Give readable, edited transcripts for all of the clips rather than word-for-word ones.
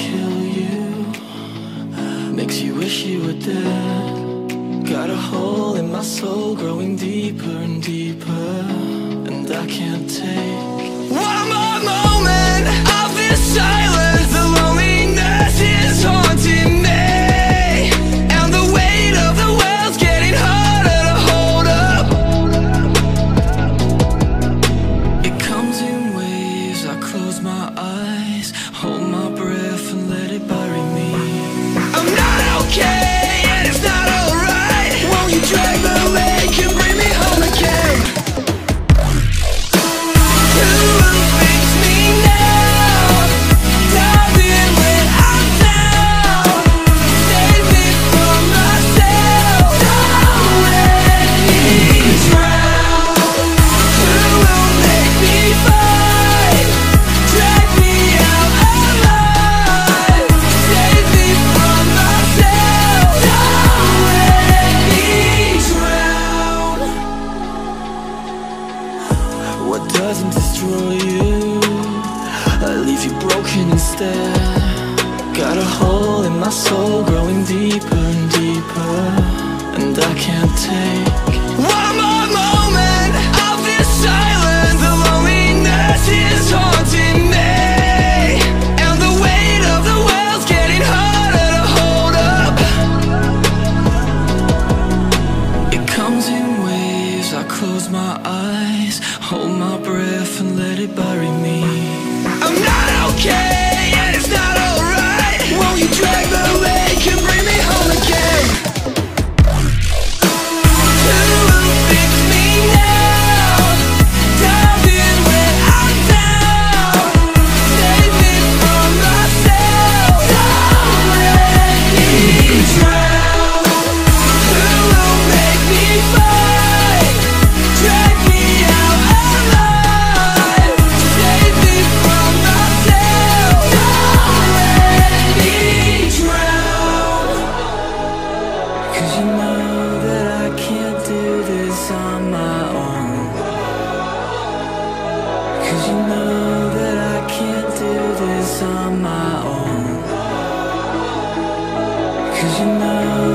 kill you, makes you wish you were dead. Got a hole in my soul growing deeper and deeper, and I can't take one more moment of this silence. The loneliness is haunting me, and the weight of the world's getting harder to hold up. It comes in waves, I close my eyes, hold my breath and let it bury me. I'm not okay, and it's not alright. Won't you drag the lake and bring me home again? Doesn't destroy you, I leave you broken instead. Got a hole in my soul growing deeper and deeper, and I can't take one more moment of this silence. The loneliness is haunting me, and the weight of the world's getting harder to hold up. It comes in waves, I close my eyes, hold my breath and let it bury me. I'm not okay, and it's not alright. Won't you drag the lake and bring me home again? Cause you know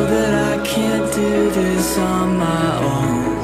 that I can't do this on my own.